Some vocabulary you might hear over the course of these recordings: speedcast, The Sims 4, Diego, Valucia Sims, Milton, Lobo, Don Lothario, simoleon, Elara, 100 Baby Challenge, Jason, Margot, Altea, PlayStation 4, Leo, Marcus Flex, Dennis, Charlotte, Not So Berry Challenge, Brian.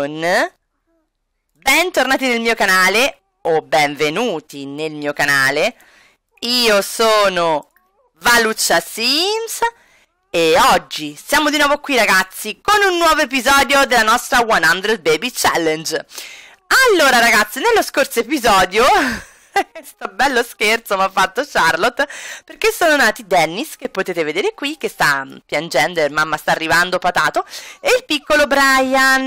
con... Bentornati nel mio canale, o benvenuti nel mio canale. Io sono Valucia Sims e oggi siamo di nuovo qui ragazzi con un nuovo episodio della nostra 100 Baby Challenge. Allora ragazzi, nello scorso episodio... Sto bello scherzo mi ha fatto Charlotte, perché sono nati Dennis, che potete vedere qui, che sta piangendo e mamma sta arrivando patato, e il piccolo Brian.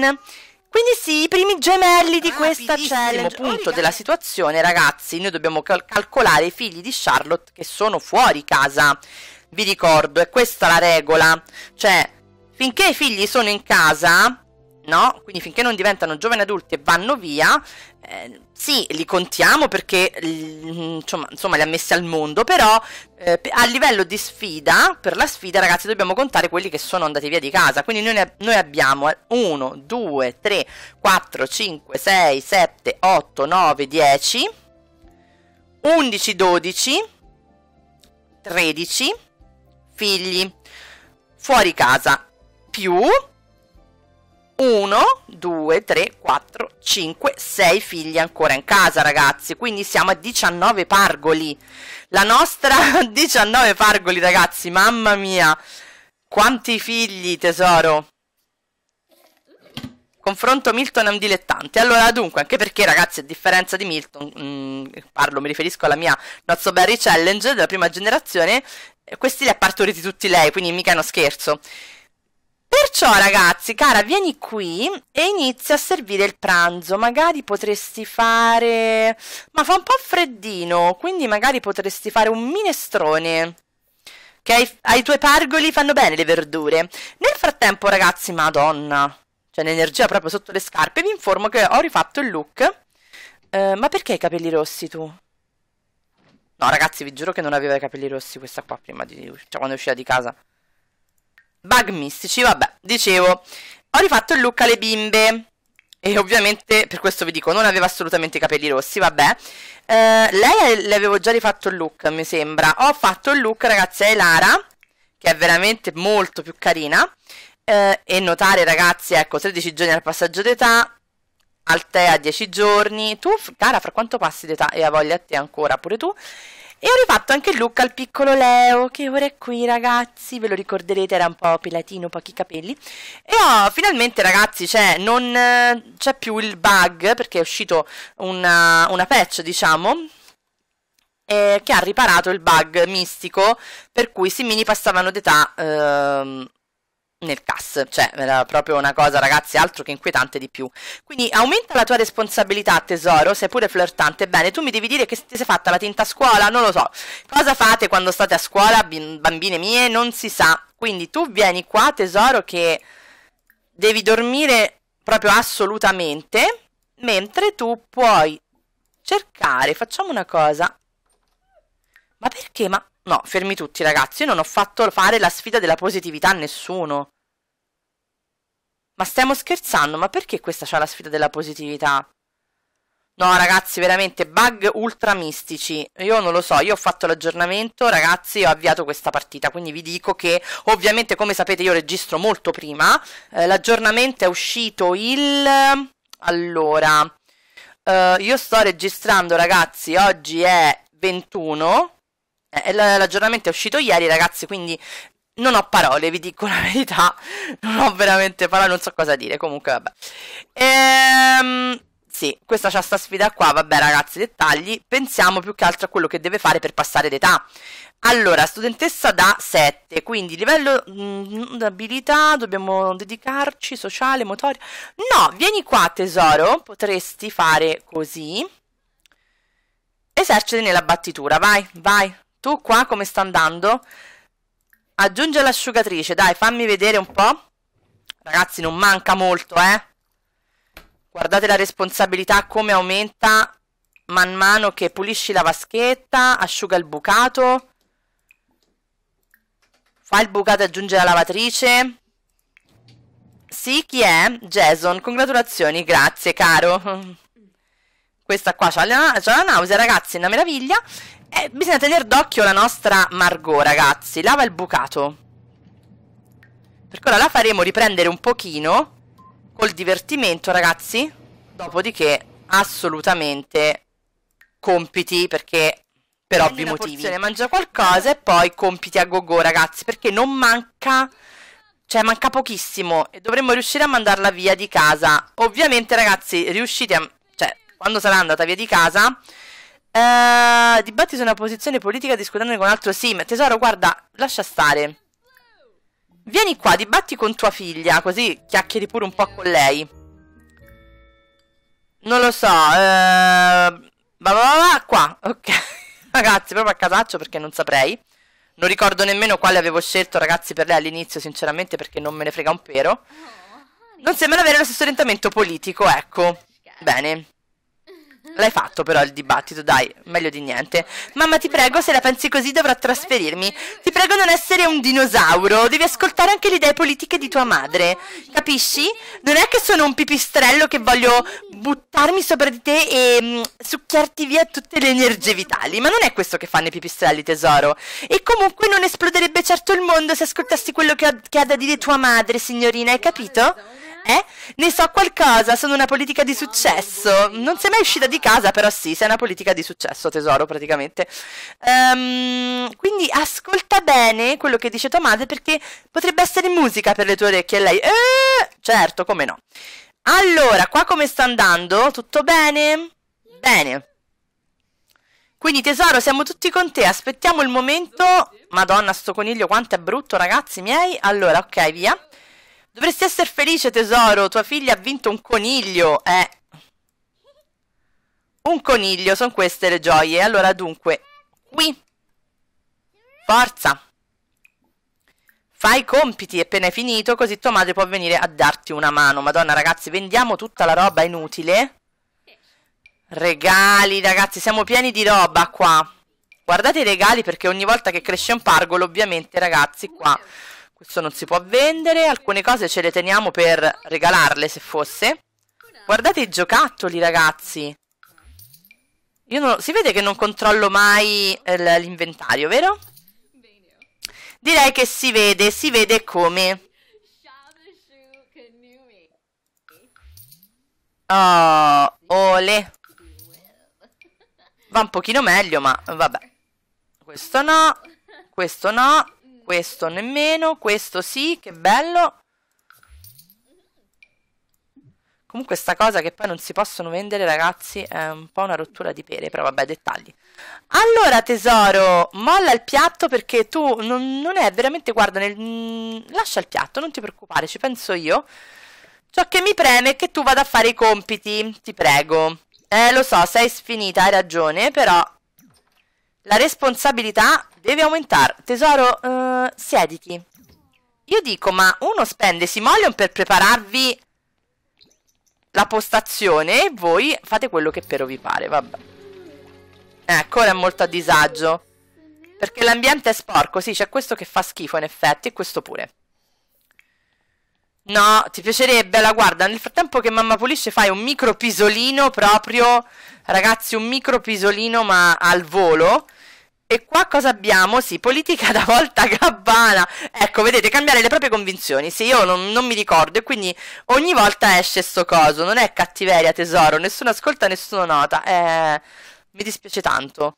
Quindi sì, i primi gemelli di questa challenge. Punto della situazione ragazzi, noi dobbiamo calcolare i figli di Charlotte che sono fuori casa. Vi ricordo, è questa la regola, cioè finché i figli sono in casa, no? Quindi finché non diventano giovani adulti e vanno via, sì, li contiamo perché insomma li ha messi al mondo, però a livello di sfida, per la sfida ragazzi dobbiamo contare quelli che sono andati via di casa. Quindi noi abbiamo 1, 2, 3, 4, 5, 6, 7, 8, 9, 10, 11, 12, 13 figli fuori casa, più 1, 2, 3, 4, 5, 6 figli ancora in casa ragazzi, quindi siamo a 19 pargoli, la nostra 19 pargoli ragazzi, mamma mia, quanti figli tesoro, confronto Milton è un dilettante. Allora dunque, anche perché ragazzi a differenza di Milton, mi riferisco alla mia Not So Berry Challenge della prima generazione, questi li ha partoriti tutti lei, quindi mica è uno scherzo. Perciò ragazzi, cara, vieni qui e inizia a servire il pranzo, magari potresti fare... Ma fa un po' freddino, quindi magari potresti fare un minestrone, che ai tuoi pargoli fanno bene le verdure. Nel frattempo ragazzi, madonna, c'è un'energia proprio sotto le scarpe, vi informo che ho rifatto il look. Ma perché i capelli rossi tu? No ragazzi, vi giuro che non aveva i capelli rossi questa qua prima di... cioè quando è uscita di casa. Bug mistici, vabbè, dicevo, ho rifatto il look alle bimbe e ovviamente, per questo vi dico, non aveva assolutamente i capelli rossi, vabbè. Lei le avevo già rifatto il look, mi sembra. Ho fatto il look, ragazzi, a Elara, che è veramente molto più carina. E notare, ragazzi, ecco, 13 giorni al passaggio d'età, Altea 10 giorni. Tu, cara, fra quanto passi d'età? E ha voglia a te ancora, pure tu. E ho rifatto anche il look al piccolo Leo, che ora è qui ragazzi, ve lo ricorderete, era un po' pelatino, pochi capelli. E finalmente ragazzi, cioè, non c'è più il bug, perché è uscito una patch, diciamo, che ha riparato il bug mistico, per cui i simini passavano d'età nel CAS, cioè era proprio una cosa ragazzi altro che inquietante di più. Quindi aumenta la tua responsabilità tesoro, sei pure flirtante, bene, tu mi devi dire che ti sei fatta la tinta a scuola, non lo so, cosa fate quando state a scuola bambine mie, non si sa, quindi tu vieni qua tesoro che devi dormire proprio assolutamente, mentre tu puoi cercare, facciamo una cosa, ma perché, ma no, fermi tutti ragazzi, io non ho fatto fare la sfida della positività a nessuno. Ma stiamo scherzando, ma perché questa c'ha la sfida della positività? No ragazzi, veramente, bug ultra mistici, io non lo so, io ho fatto l'aggiornamento ragazzi e ho avviato questa partita, quindi vi dico che ovviamente come sapete io registro molto prima, l'aggiornamento è uscito il... Allora, io sto registrando ragazzi, oggi è 21... L'aggiornamento è uscito ieri ragazzi, quindi non ho parole, vi dico la verità, non ho veramente parole, non so cosa dire, comunque vabbè. Sì, questa c'ha sta sfida qua, vabbè ragazzi, dettagli, pensiamo più che altro a quello che deve fare per passare d'età. Allora, studentessa da 7, quindi livello d'abilità, dobbiamo dedicarci, sociale, motoria. No, vieni qua tesoro, potresti fare così, eserciti nella battitura, vai, vai. Tu qua come sta andando? Aggiunge l'asciugatrice, dai, fammi vedere un po'. Ragazzi, non manca molto, Guardate la responsabilità come aumenta man mano che pulisci la vaschetta, asciuga il bucato. Fa il bucato e aggiunge la lavatrice. Sì, chi è? Jason, congratulazioni, grazie caro. Questa qua c'ha la nausea, ragazzi, è una meraviglia. Bisogna tenere d'occhio la nostra Margot, ragazzi. Lava il bucato. Per ora la faremo riprendere un pochino. col divertimento, ragazzi. Dopodiché assolutamente compiti, perché per ovvi motivi porzione, mangia qualcosa e poi compiti a go go, ragazzi, perché non manca, cioè manca pochissimo e dovremmo riuscire a mandarla via di casa. Ovviamente, ragazzi, riuscite a, cioè quando sarà andata via di casa, dibatti su una posizione politica discutendo con un altro sim. Tesoro, guarda, lascia stare. Vieni qua, dibatti con tua figlia, così chiacchieri pure un po' con lei. Non lo so, qua, ok. Ragazzi, proprio a casaccio perché non saprei. Non ricordo nemmeno quale avevo scelto, ragazzi, per lei all'inizio, sinceramente, perché non me ne frega un pero. Non sembra avere lo stesso orientamento politico, ecco. Bene. L'hai fatto però il dibattito, dai, meglio di niente. Mamma, ti prego, se la pensi così dovrò trasferirmi. Ti prego, non essere un dinosauro. Devi ascoltare anche le idee politiche di tua madre, capisci? Non è che sono un pipistrello che voglio buttarmi sopra di te e succhiarti via tutte le energie vitali. Ma non è questo che fanno i pipistrelli, tesoro. E comunque non esploderebbe certo il mondo se ascoltassi quello che ha da dire tua madre, signorina, hai capito? Eh? Ne so qualcosa, sono una politica di successo. Non sei mai uscita di casa, però sì, sei una politica di successo, tesoro, praticamente. Quindi ascolta bene quello che dice tua madre, perché potrebbe essere musica per le tue orecchie. E lei, certo, come no. Allora, qua come sta andando? Tutto bene? Bene. Quindi, tesoro, siamo tutti con te, aspettiamo il momento. Madonna, sto coniglio quanto è brutto, ragazzi miei. Allora, ok, via. Dovresti essere felice, tesoro, tua figlia ha vinto un coniglio, eh. Un coniglio, sono queste le gioie. Allora, dunque, qui. Forza. Fai i compiti appena hai finito, così tua madre può venire a darti una mano. Madonna, ragazzi, vendiamo tutta la roba inutile. Regali, ragazzi, siamo pieni di roba qua. Guardate i regali, perché ogni volta che cresce un pargolo, ovviamente, ragazzi, qua... Questo non si può vendere, alcune cose ce le teniamo per regalarle se fosse. Guardate i giocattoli, ragazzi. Io non... Si vede che non controllo mai l'inventario, vero? Direi che si vede come. Oh, ole. Va un pochino meglio, ma vabbè. Questo no, questo no. Questo nemmeno, questo sì, che bello. Comunque sta cosa che poi non si possono vendere, ragazzi, è un po' una rottura di pere, però vabbè, dettagli. Allora, tesoro, molla il piatto, perché tu non è veramente, guarda, lascia il piatto, non ti preoccupare, ci penso io. Ciò che mi preme è che tu vada a fare i compiti, ti prego. Lo so, sei sfinita, hai ragione, però la responsabilità deve aumentare. Tesoro, siediti. Io dico, ma uno spende simoleon per prepararvi la postazione e voi fate quello che però vi pare, vabbè. Ecco, ora è molto a disagio, perché l'ambiente è sporco, sì, c'è questo che fa schifo in effetti e questo pure. No, ti piacerebbe, la guarda, nel frattempo che mamma pulisce fai un micro pisolino proprio, ragazzi, un micro pisolino ma al volo. E qua cosa abbiamo? Sì, politica da volta gabbana. Ecco, vedete, cambiare le proprie convinzioni. Sì, io non mi ricordo e quindi ogni volta esce sto coso. Non è cattiveria, tesoro, nessuno ascolta, nessuno nota. Mi dispiace tanto.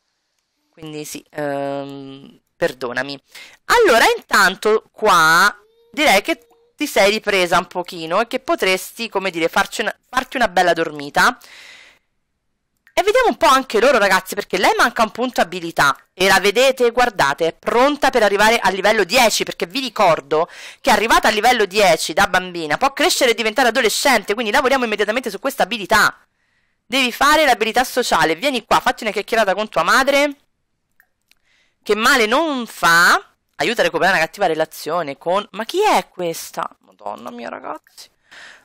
Quindi sì, perdonami. Allora, intanto qua direi che ti sei ripresa un pochino e che potresti, come dire, farti una bella dormita. E vediamo un po' anche loro, ragazzi, perché lei manca un punto abilità. E la vedete, guardate, è pronta per arrivare al livello 10, perché vi ricordo che arrivata al livello 10 da bambina può crescere e diventare adolescente, quindi lavoriamo immediatamente su questa abilità. Devi fare l'abilità sociale, vieni qua, fatti una chiacchierata con tua madre, che male non fa, aiuta a recuperare una cattiva relazione con... Ma chi è questa? Madonna mia, ragazzi.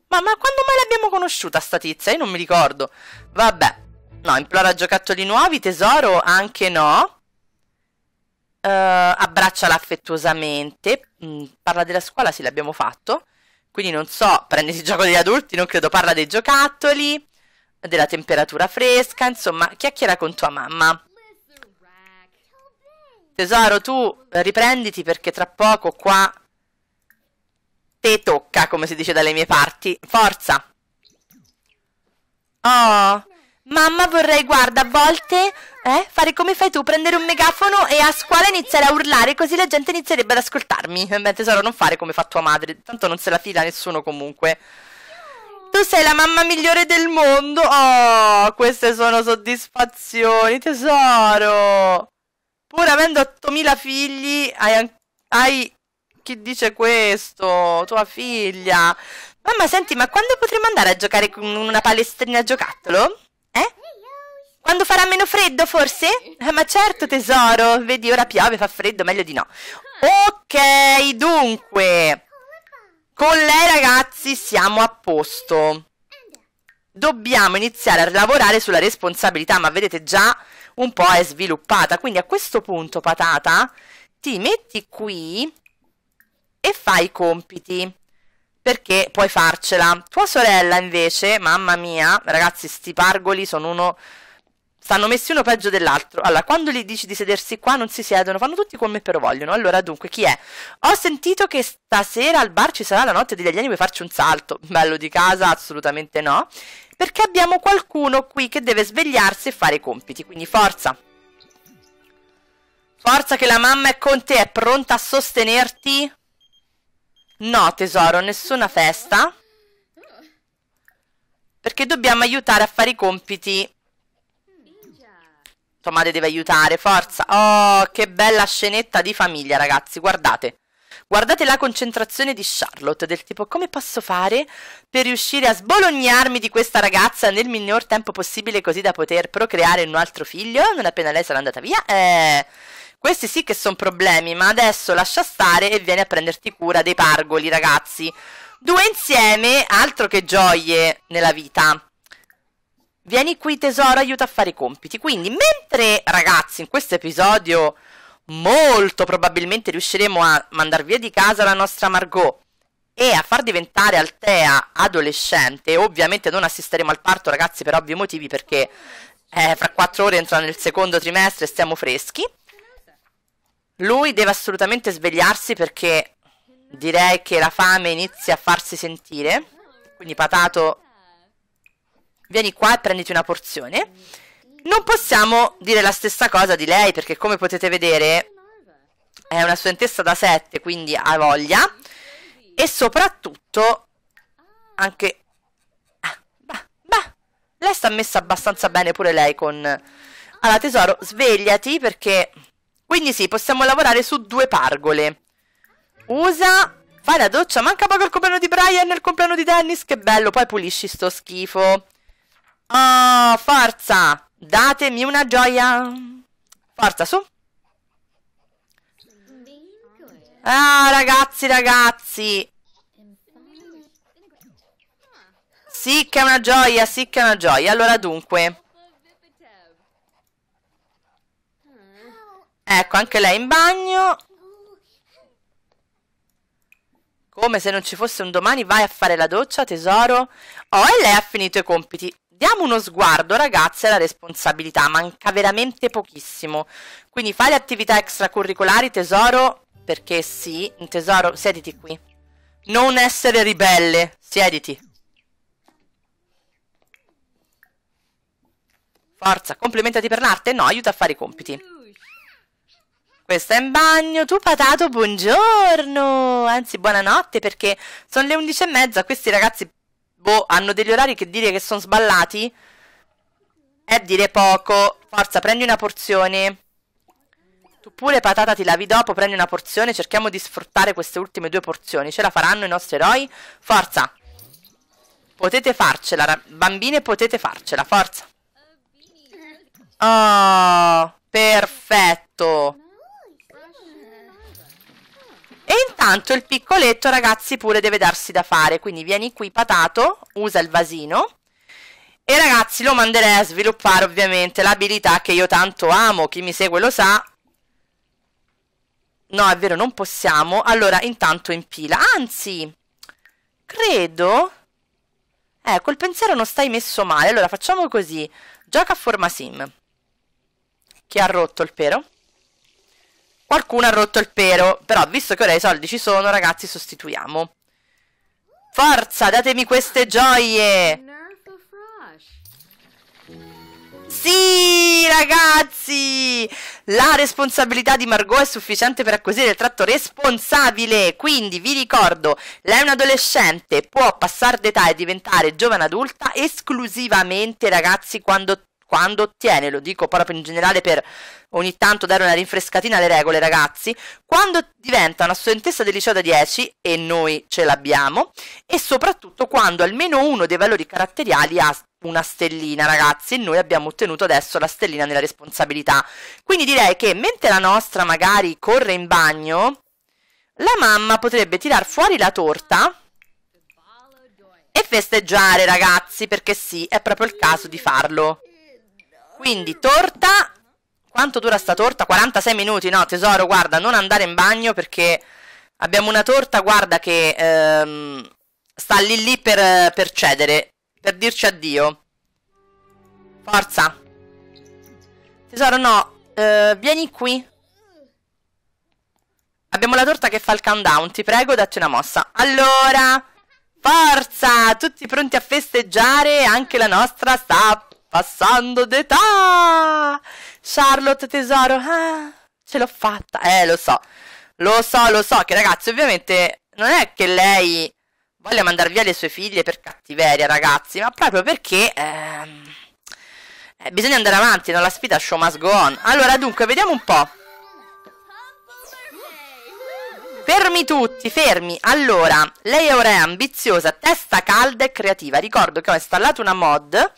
Ma quando mai l'abbiamo conosciuta sta tizia? Io non mi ricordo. Vabbè. No, implora giocattoli nuovi, tesoro, anche no. Abbracciala affettuosamente. Parla della scuola, sì, l'abbiamo fatto. Quindi non so, prenditi il gioco degli adulti, non credo, parla dei giocattoli, della temperatura fresca, insomma, chiacchiera con tua mamma. Tesoro, tu riprenditi perché tra poco qua te tocca, come si dice dalle mie parti. Forza. Oh, mamma, vorrei, guarda, a volte fare come fai tu, prendere un megafono e a scuola iniziare a urlare, così la gente inizierebbe ad ascoltarmi. Beh, tesoro, non fare come fa tua madre, tanto non se la fila nessuno comunque. Tu sei la mamma migliore del mondo. Oh, queste sono soddisfazioni, tesoro. Pur avendo 8000 figli, hai... Chi dice questo? Tua figlia. Mamma, senti, ma quando potremo andare a giocare con una palestrina giocattolo? Eh? Quando farà meno freddo, forse? Ma certo, tesoro. Vedi, ora piove, fa freddo, meglio di no. Ok, dunque... Con lei, ragazzi, siamo a posto. Dobbiamo iniziare a lavorare sulla responsabilità, ma vedete già un po' è sviluppata. Quindi a questo punto, patata, ti metti qui e fai i compiti, perché puoi farcela. Tua sorella, invece, mamma mia, ragazzi, sti pargoli sono uno... Stanno messi uno peggio dell'altro. Allora, quando gli dici di sedersi qua, non si siedono, fanno tutti come però vogliono. Allora, dunque, chi è? Ho sentito che stasera al bar ci sarà la notte degli alieni, vuoi farci un salto? Bello di casa? Assolutamente no, perché abbiamo qualcuno qui che deve svegliarsi e fare i compiti, quindi forza. Forza che la mamma è con te, è pronta a sostenerti. No, tesoro, nessuna festa, perché dobbiamo aiutare a fare i compiti. Tua madre deve aiutare, forza. Oh, che bella scenetta di famiglia, ragazzi, guardate. Guardate la concentrazione di Charlotte, del tipo: come posso fare per riuscire a sbolognarmi di questa ragazza nel minor tempo possibile, così da poter procreare un altro figlio non appena lei sarà andata via? Questi sì che sono problemi, ma adesso lascia stare e vieni a prenderti cura dei pargoli, ragazzi. Due insieme, altro che gioie nella vita. Vieni qui, tesoro, aiuta a fare i compiti. Quindi, mentre, ragazzi, in questo episodio molto probabilmente riusciremo a mandar via di casa la nostra Margot e a far diventare Altea adolescente, ovviamente non assisteremo al parto, ragazzi, per ovvi motivi, perché fra 4 ore entra nel secondo trimestre e stiamo freschi. Lui deve assolutamente svegliarsi, perché direi che la fame inizia a farsi sentire. Quindi, patato, vieni qua e prenditi una porzione. Non possiamo dire la stessa cosa di lei, perché come potete vedere è una studentessa da 7, quindi ha voglia. E soprattutto anche... lei sta messa abbastanza bene pure lei con... Allora, tesoro, svegliati, perché... Quindi sì, possiamo lavorare su due pargole. Usa... Fai la doccia, manca poco il compleanno di Brian e il compleanno di Dennis, che bello. Poi pulisci sto schifo. Oh, forza! Datemi una gioia! Forza, su! Ah, ragazzi, ragazzi! Sì che è una gioia, sì che è una gioia. Allora, dunque... Ecco, anche lei in bagno. Come se non ci fosse un domani, vai a fare la doccia, tesoro. Oh, e lei ha finito i compiti. Diamo uno sguardo, ragazzi, alla responsabilità, manca veramente pochissimo. Quindi fai le attività extracurricolari, tesoro, perché sì, tesoro, siediti qui. Non essere ribelle, siediti. Forza, complimentati per l'arte? No, aiuta a fare i compiti. Questa è in bagno. Tu, patato, buongiorno, anzi buonanotte, perché sono le 11:30, questi ragazzi... Boh, hanno degli orari che dire che sono sballati è dire poco. Forza, prendi una porzione. Tu pure, patata, ti lavi dopo, prendi una porzione. Cerchiamo di sfruttare queste ultime due porzioni. Ce la faranno i nostri eroi. Forza. Potete farcela, bambine, potete farcela. Forza. Oh, perfetto. E intanto il piccoletto, ragazzi, pure deve darsi da fare. Quindi vieni qui, patato, usa il vasino. E ragazzi, lo manderei a sviluppare ovviamente l'abilità che io tanto amo. Chi mi segue lo sa. No, è vero, non possiamo. Allora, intanto impila. Anzi, credo... col pensiero non stai messo male. Allora, facciamo così. Gioca a forma sim. Chi ha rotto il pero? Qualcuno ha rotto il pero, però visto che ora i soldi ci sono, ragazzi, sostituiamo. Forza, datemi queste gioie! Sì, ragazzi! La responsabilità di Margot è sufficiente per acquisire il tratto responsabile. Quindi vi ricordo, lei è un'adolescente, può passare d'età e diventare giovane adulta esclusivamente, ragazzi, quando ottiene, lo dico proprio in generale per ogni tanto dare una rinfrescatina alle regole, ragazzi, quando diventa una studentessa del liceo da 10, e noi ce l'abbiamo, e soprattutto quando almeno uno dei valori caratteriali ha una stellina, ragazzi, e noi abbiamo ottenuto adesso la stellina nella responsabilità. Quindi direi che mentre la nostra magari corre in bagno, la mamma potrebbe tirar fuori la torta e festeggiare, ragazzi, perché sì, è proprio il caso di farlo. Quindi torta, quanto dura sta torta? 46 minuti, no tesoro, guarda, non andare in bagno perché abbiamo una torta, guarda, che sta lì per cedere, per dirci addio. Forza. Tesoro, no, vieni qui. Abbiamo la torta che fa il countdown, ti prego, datti una mossa. Allora, forza, tutti pronti a festeggiare, anche la nostra sta passando d'età. Charlotte, tesoro, ce l'ho fatta. Lo so che, ragazzi, ovviamente non è che lei voglia mandare via le sue figlie per cattiveria, ragazzi, ma proprio perché bisogna andare avanti, no? La sfida show must go on. Allora, dunque, vediamo un po'. Fermi tutti, fermi. Allora, lei è ora ambiziosa, testa calda e creativa. Ricordo che ho installato una mod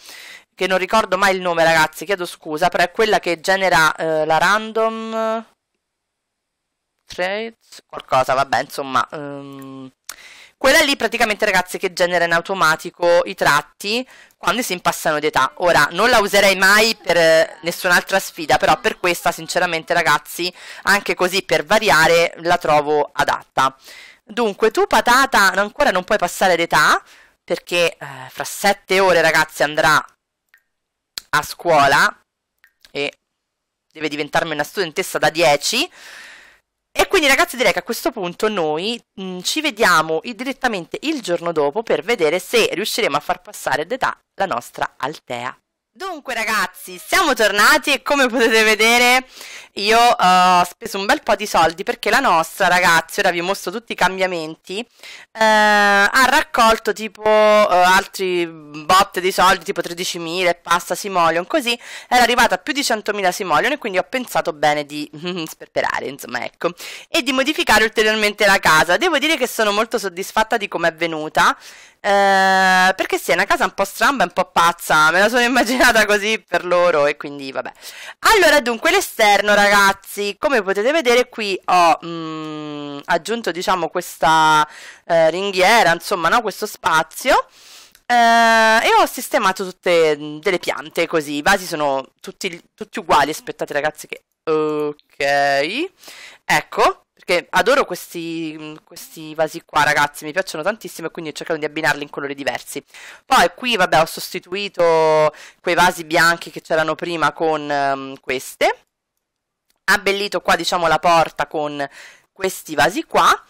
che non ricordo mai il nome, ragazzi, chiedo scusa, però è quella che genera la random traits, qualcosa, vabbè, insomma, quella lì praticamente, ragazzi, che genera in automatico i tratti quando si impassano d'età. Ora, non la userei mai per nessun'altra sfida, però per questa, sinceramente, ragazzi, anche così per variare, la trovo adatta. Dunque, tu, patata, ancora non puoi passare d'età, perché fra 7 ore, ragazzi, andrà a scuola e deve diventarmi una studentessa da 10. E quindi, ragazzi, direi che a questo punto noi ci vediamo direttamente il giorno dopo per vedere se riusciremo a far passare d'età la nostra Altea. Dunque, ragazzi, siamo tornati e come potete vedere io ho speso un bel po' di soldi perché la nostra, ragazzi, ora vi mostro tutti i cambiamenti, ha raccolto tipo altri botte di soldi, tipo 13.000 passa simoleon, così era arrivata a più di 100.000 simoleon, e quindi ho pensato bene di sperperare, insomma, ecco, e di modificare ulteriormente la casa. Devo dire che sono molto soddisfatta di come è venuta, perché sì, è una casa un po' stramba, un po' pazza, me la sono immaginata così per loro, e quindi vabbè. Allora, dunque, l'esterno, ragazzi, come potete vedere qui ho aggiunto, diciamo, questa ringhiera, insomma, no, questo spazio, e ho sistemato tutte delle piante così. I vasi sono tutti uguali, aspettate, ragazzi, che ok, ecco, perché adoro questi vasi qua, ragazzi, mi piacciono tantissimo, e quindi ho cercato di abbinarli in colori diversi. Poi qui, vabbè, ho sostituito quei vasi bianchi che c'erano prima con queste, abbellito qua, diciamo, la porta con questi vasi qua.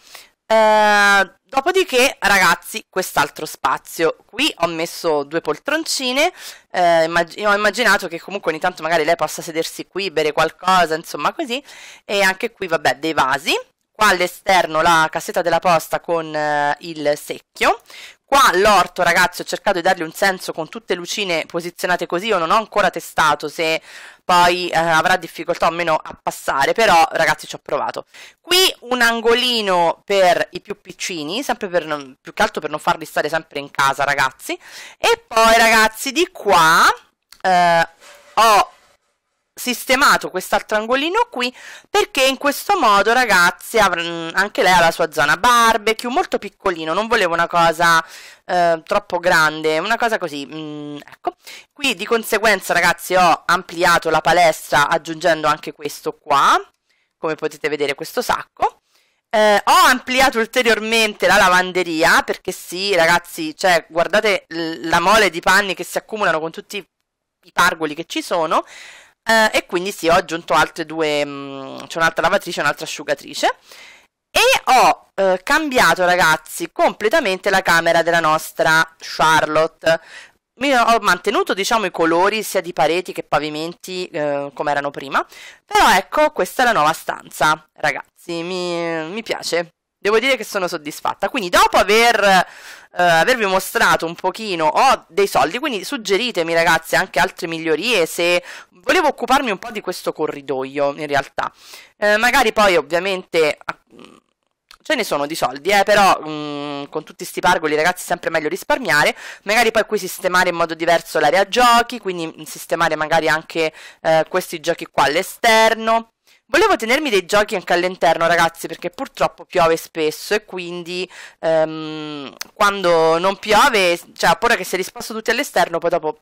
Dopodiché, ragazzi, quest'altro spazio qui ho messo due poltroncine, ho immaginato che comunque ogni tanto magari lei possa sedersi qui, bere qualcosa, insomma, così. E anche qui, vabbè, dei vasi. Qua all'esterno la cassetta della posta con il secchio. Qua l'orto, ragazzi, ho cercato di dargli un senso con tutte le lucine posizionate così. Io non ho ancora testato se poi avrà difficoltà o meno a passare, però, ragazzi, ci ho provato. Qui un angolino per i più piccini, sempre più che altro per non farli stare sempre in casa, ragazzi. E poi, ragazzi, di qua ho sistemato quest'altro angolino qui, perché in questo modo, ragazzi, anche lei ha la sua zona barbecue, molto piccolino, non volevo una cosa troppo grande, una cosa così, ecco. Qui di conseguenza, ragazzi, ho ampliato la palestra aggiungendo anche questo qua, come potete vedere, questo sacco. Ho ampliato ulteriormente la lavanderia, perché sì, ragazzi, cioè, guardate la mole di panni che si accumulano con tutti i pargoli che ci sono. E quindi sì, ho aggiunto altre due, c'è un'altra lavatrice e un'altra asciugatrice. E ho cambiato, ragazzi, completamente la camera della nostra Charlotte. Ho mantenuto, diciamo, i colori sia di pareti che pavimenti come erano prima, però ecco, questa è la nuova stanza, ragazzi, mi piace, devo dire che sono soddisfatta. Quindi dopo avervi mostrato un pochino, ho dei soldi, quindi suggeritemi, ragazzi, anche altre migliorie, se volevo occuparmi un po' di questo corridoio in realtà, magari poi ovviamente... Ce ne sono di soldi, però con tutti sti pargoli, ragazzi, è sempre meglio risparmiare. Magari poi qui sistemare in modo diverso l'area giochi, quindi sistemare magari anche questi giochi qua all'esterno. Volevo tenermi dei giochi anche all'interno, ragazzi, perché purtroppo piove spesso e quindi quando non piove, cioè ho paura che se li sposto tutti all'esterno, poi dopo...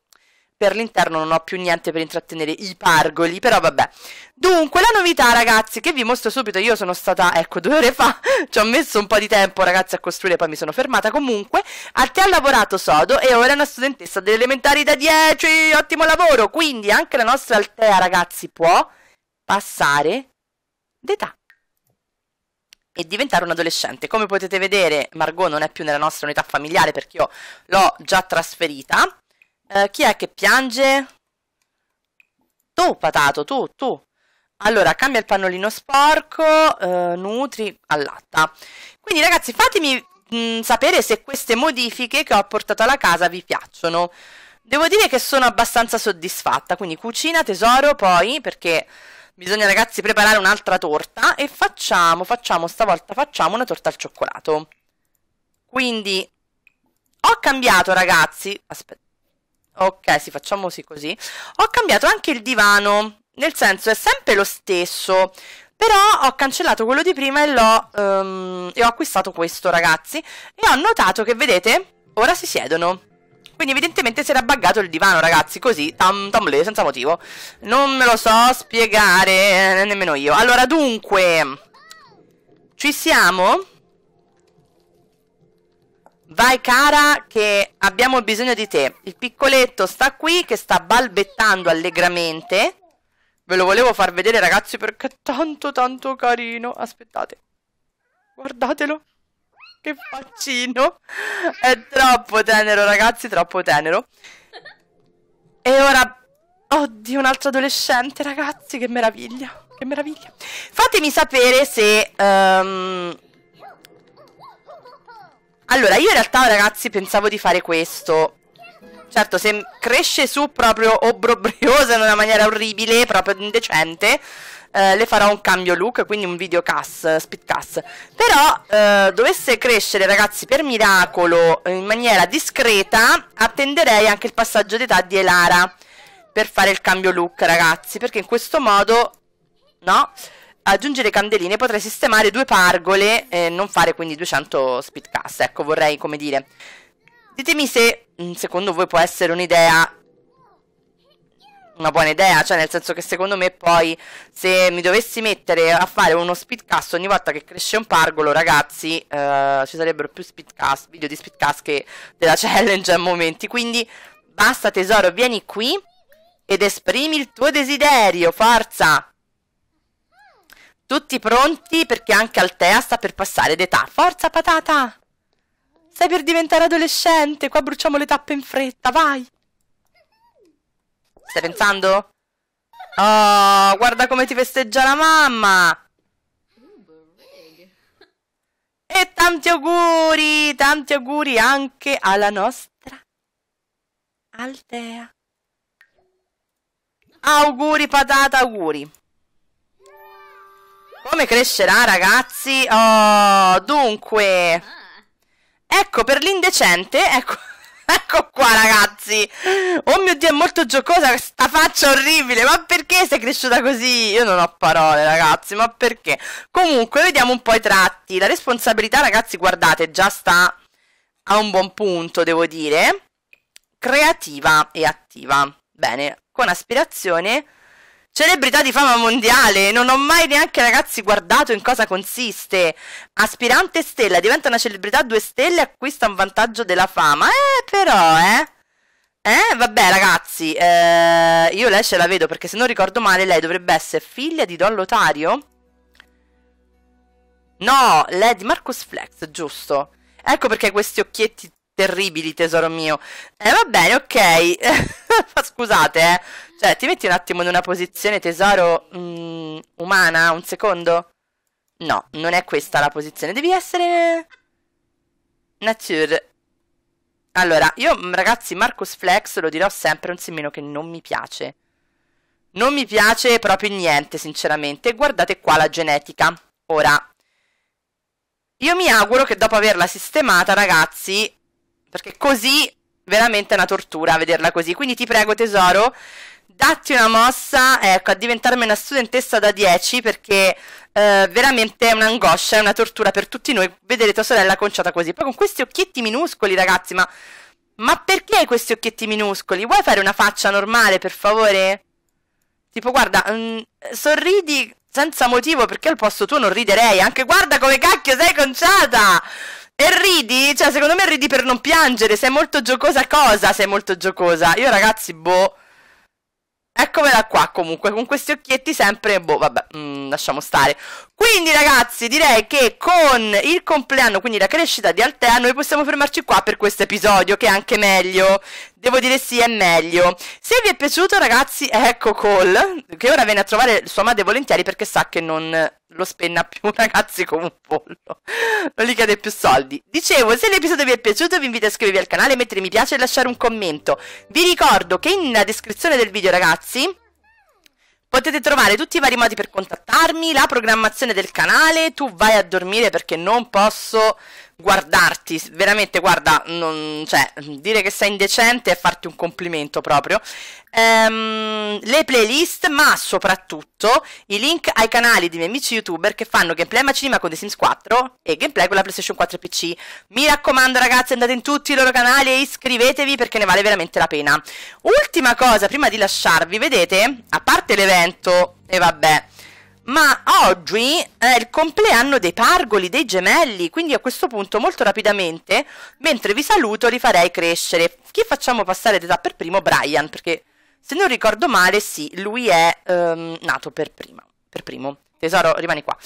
Per l'interno non ho più niente per intrattenere i pargoli, però vabbè. Dunque, la novità, ragazzi, che vi mostro subito, io sono stata, ecco, 2 ore fa, ci ho messo un po' di tempo, ragazzi, a costruire, poi mi sono fermata. Comunque, Altea ha lavorato sodo e ora è una studentessa delle elementari da 10, ottimo lavoro! Quindi anche la nostra Altea, ragazzi, può passare d'età e diventare un adolescente. Come potete vedere, Margot non è più nella nostra unità familiare perché io l'ho già trasferita. Chi è che piange? Tu, patato, tu. Allora, cambia il pannolino sporco, nutri, allatta. Quindi, ragazzi, fatemi sapere se queste modifiche che ho portato alla casa vi piacciono. Devo dire che sono abbastanza soddisfatta, quindi cucina, tesoro, poi, perché bisogna, ragazzi, preparare un'altra torta. E stavolta facciamo una torta al cioccolato. Quindi, ho cambiato, ragazzi, aspetta. Ok, sì, facciamo così. Ho cambiato anche il divano, nel senso è sempre lo stesso, però ho cancellato quello di prima e ho acquistato questo, ragazzi. E ho notato che, vedete, ora si siedono. Quindi evidentemente si era buggato il divano, ragazzi, così, tam, senza motivo. Non me lo so spiegare nemmeno io. Allora, dunque, ci siamo? Vai, cara, che abbiamo bisogno di te. Il piccoletto sta qui, che sta balbettando allegramente. Ve lo volevo far vedere, ragazzi, perché è tanto, tanto carino. Aspettate. Guardatelo. Che faccino. È troppo tenero, ragazzi, troppo tenero. E ora... Oddio, un altro adolescente, ragazzi. Che meraviglia. Che meraviglia. Fatemi sapere se... Allora, io in realtà, ragazzi, pensavo di fare questo. Certo, se cresce su proprio obbrobriosa in una maniera orribile, proprio indecente, le farò un cambio look, quindi un video cast, speed cast. Però, dovesse crescere, ragazzi, per miracolo, in maniera discreta, attenderei anche il passaggio d'età di Elara per fare il cambio look, ragazzi, perché in questo modo, no... Aggiungere candeline, potrei sistemare 2 pargole e non fare quindi 200 speedcast. Ecco, vorrei, come dire, ditemi se secondo voi può essere un'idea, una buona idea, cioè nel senso che secondo me poi se mi dovessi mettere a fare uno speedcast ogni volta che cresce un pargolo, ragazzi, ci sarebbero più speedcast, video di speedcast che della challenge a momenti. Quindi basta, tesoro, vieni qui ed esprimi il tuo desiderio, forza! Tutti pronti, perché anche Altea sta per passare d'età. Forza, patata! Stai per diventare adolescente. Qua bruciamo le tappe in fretta, vai! Stai pensando? Oh, guarda come ti festeggia la mamma! E tanti auguri anche alla nostra Altea. Auguri, patata, auguri! Come crescerà, ragazzi? Oh, dunque... Ecco, per l'indecente... Ecco qua, ragazzi! Oh mio Dio, è molto giocosa sta faccia orribile! Ma perché sei cresciuta così? Io non ho parole, ragazzi, ma perché? Comunque, vediamo un po' i tratti. La responsabilità, ragazzi, guardate, già sta a un buon punto, devo dire. Creativa e attiva. Bene, con aspirazione... Celebrità di fama mondiale, non ho mai neanche, ragazzi, guardato in cosa consiste. Aspirante stella, diventa una celebrità 2 stelle, acquista un vantaggio della fama. Però, vabbè, ragazzi, io lei ce la vedo, perché se non ricordo male lei dovrebbe essere figlia di Don Lothario. No, lei di Marcus Flex, giusto. Ecco perché questi occhietti terribili, tesoro mio. Va bene, ok. Scusate, Cioè, ti metti un attimo in una posizione, tesoro, umana, un secondo? No, non è questa la posizione. Devi essere... nature. Allora, io, ragazzi, Marcus Flex, lo dirò sempre, è un simmino che non mi piace. Non mi piace proprio niente, sinceramente. Guardate qua la genetica. Ora, io mi auguro che dopo averla sistemata, ragazzi, perché così veramente è una tortura vederla così. Quindi ti prego, tesoro, datti una mossa, ecco, a diventarmi una studentessa da 10, perché veramente è un'angoscia, è una tortura per tutti noi vedere tua sorella conciata così. Poi con questi occhietti minuscoli, ragazzi, ma perché questi occhietti minuscoli? Vuoi fare una faccia normale, per favore? Tipo, guarda, sorridi senza motivo, perché al posto tuo non riderei. Anche guarda come cacchio sei conciata! E ridi? Cioè, secondo me ridi per non piangere. Sei molto giocosa cosa? Sei molto giocosa. Io, ragazzi, boh. Eccomela qua, comunque, con questi occhietti sempre, boh, vabbè, lasciamo stare. Quindi, ragazzi, direi che con il compleanno, quindi la crescita di Altea, noi possiamo fermarci qua per questo episodio, che è anche meglio. Devo dire sì, è meglio. Se vi è piaciuto, ragazzi, ecco Cole, che ora viene a trovare sua madre volentieri, perché sa che non lo spenna più, ragazzi, come un pollo. Non gli cade più soldi. Dicevo, se l'episodio vi è piaciuto, vi invito a iscrivervi al canale, mettere mi piace e lasciare un commento. Vi ricordo che nella descrizione del video, ragazzi, potete trovare tutti i vari modi per contattarmi, la programmazione del canale. Tu vai a dormire perché non posso guardarti, veramente, guarda, non, cioè, dire che sei indecente è farti un complimento proprio. Le playlist, ma soprattutto i link ai canali di miei amici youtuber che fanno gameplay ma cinema con The Sims 4 e gameplay con la PlayStation 4 e PC. Mi raccomando, ragazzi, andate in tutti i loro canali e iscrivetevi, perché ne vale veramente la pena. Ultima cosa prima di lasciarvi, vedete, a parte l'evento e vabbè, ma oggi è il compleanno dei pargoli, dei gemelli, quindi a questo punto molto rapidamente, mentre vi saluto, li farei crescere. Chi facciamo passare d'età per primo? Brian, perché se non ricordo male, sì, lui è nato per primo. Tesoro, rimani qua.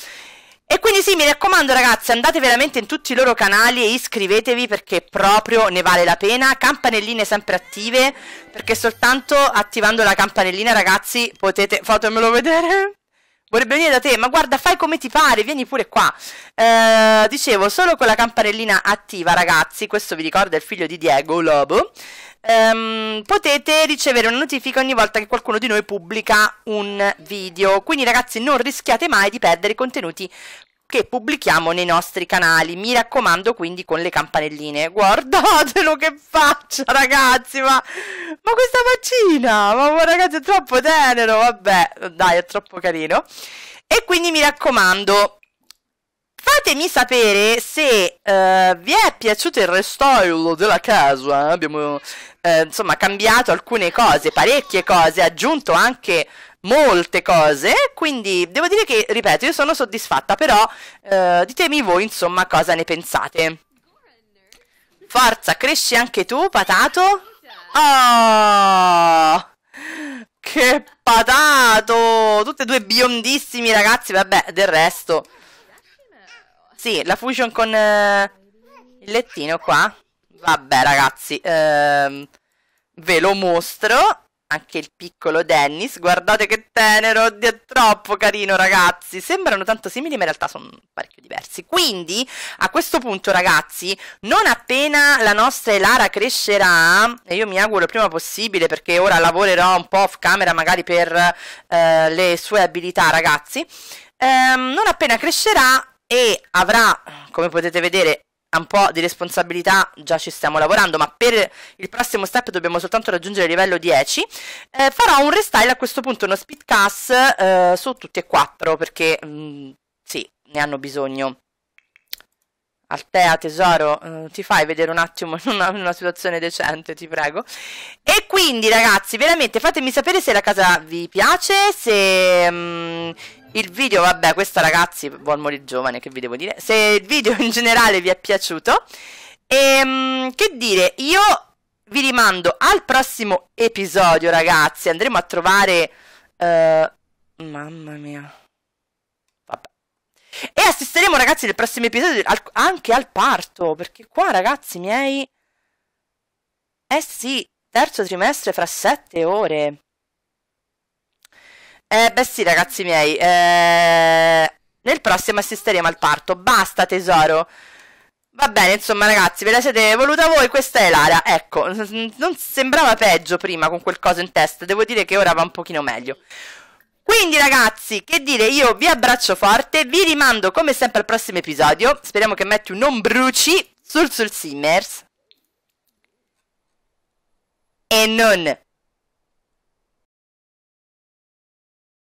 E quindi sì, mi raccomando, ragazzi, andate veramente in tutti i loro canali e iscrivetevi, perché proprio ne vale la pena. Campanelline sempre attive, perché soltanto attivando la campanellina, ragazzi, potete... fatemelo vedere... Vorrebbe venire da te, ma guarda, fai come ti pare, vieni pure qua. Dicevo, solo con la campanellina attiva, ragazzi, questo vi ricorda il figlio di Diego, Lobo, potete ricevere una notifica ogni volta che qualcuno di noi pubblica un video. Quindi, ragazzi, non rischiate mai di perdere i contenuti che pubblichiamo nei nostri canali. Mi raccomando, quindi, con le campanelline. Guardatelo che faccia, ragazzi, ma questa faccina, ma ragazzi, è troppo tenero, vabbè, dai, è troppo carino. E quindi mi raccomando, fatemi sapere se vi è piaciuto il restauro della casa. Abbiamo insomma cambiato alcune cose, parecchie cose, aggiunto anche molte cose, quindi devo dire che, ripeto, io sono soddisfatta, però ditemi voi, insomma, cosa ne pensate. Forza, cresci anche tu, patato. Oh, che patato, tutte e due biondissimi, ragazzi. Vabbè, del resto sì, la fusion con il lettino qua, vabbè, ragazzi, ve lo mostro. Anche il piccolo Dennis, guardate che tenero, è troppo carino, ragazzi. Sembrano tanto simili, ma in realtà sono parecchio diversi. Quindi, a questo punto, ragazzi, non appena la nostra Elara crescerà, e io mi auguro il prima possibile, perché ora lavorerò un po' off camera magari per le sue abilità, ragazzi, non appena crescerà e avrà, come potete vedere, un po' di responsabilità, già ci stiamo lavorando, ma per il prossimo step dobbiamo soltanto raggiungere il livello 10, farò un restyle a questo punto, uno speedcast su tutti e quattro, perché sì, ne hanno bisogno. Altea, tesoro, ti fai vedere un attimo in una situazione decente, ti prego. E quindi, ragazzi, veramente fatemi sapere se la casa vi piace, se... il video, vabbè, questa, ragazzi, vuol morire giovane, che vi devo dire. Se il video in generale vi è piaciuto. E che dire, io vi rimando al prossimo episodio, ragazzi. Andremo a trovare... mamma mia. Vabbè. E assisteremo, ragazzi, nel prossimo episodio anche al parto, perché qua, ragazzi miei, eh sì, terzo trimestre fra 7 ore. Beh sì, ragazzi miei, nel prossimo assisteremo al parto. Basta, tesoro. Va bene, insomma, ragazzi, ve la siete voluta voi, questa è Lara. Ecco, non sembrava peggio prima con quel coso in testa, devo dire che ora va un pochino meglio. Quindi, ragazzi, che dire, io vi abbraccio forte, vi rimando come sempre al prossimo episodio. Speriamo che Matthew non bruci sul Simmers. E non